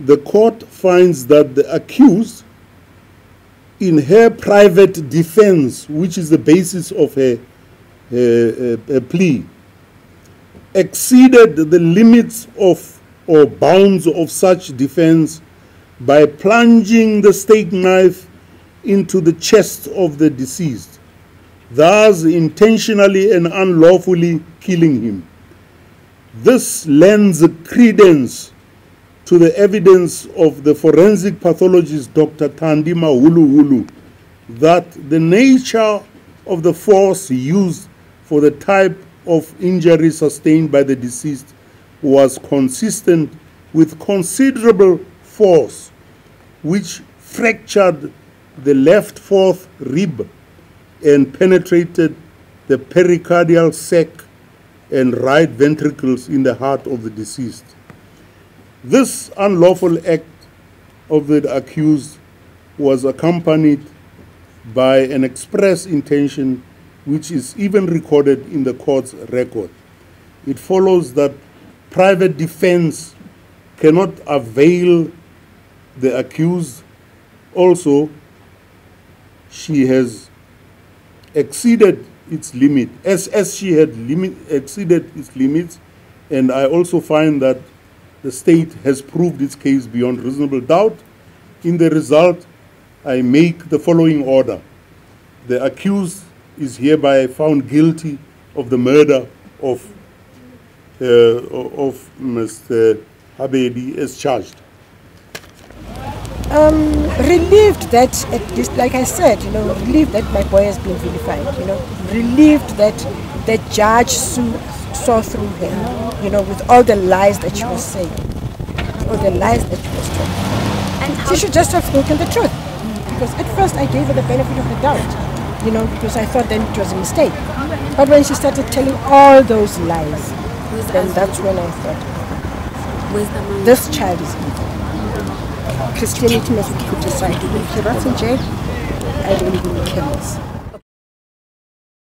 the court finds that the accused, in her private defense, which is the basis of her plea, exceeded the limits of or bounds of such defense by plunging the steak knife into the chest of the deceased, thus intentionally and unlawfully killing him. This lends credence to the evidence of the forensic pathologist Dr. Tandima Huluhulu that the nature of the force used for the type of injury sustained by the deceased was consistent with considerable force, which fractured the left fourth rib and penetrated the pericardial sac and right ventricles in the heart of the deceased. This unlawful act of the accused was accompanied by an express intention, which is even recorded in the court's record. It follows that private defense cannot avail the accused. Also, she has exceeded its limit, as she had exceeded its limits, and I also find that the state has proved its case beyond reasonable doubt. In the result, I make the following order. The accused is hereby found guilty of the murder of Mr. Habedi as charged. Relieved that, at least, like I said, you know, relieved that my boy has been vilified, you know, relieved that the judge saw through him, you know, with all the lies that she was saying, all the lies that she was telling. She should just have spoken the truth, because at first I gave her the benefit of the doubt, you know, because I thought then it was a mistake. But when she started telling all those lies, then that's when I thought, this child is evil. Christianity must be put aside. We kill us in jail, I don't even kill us.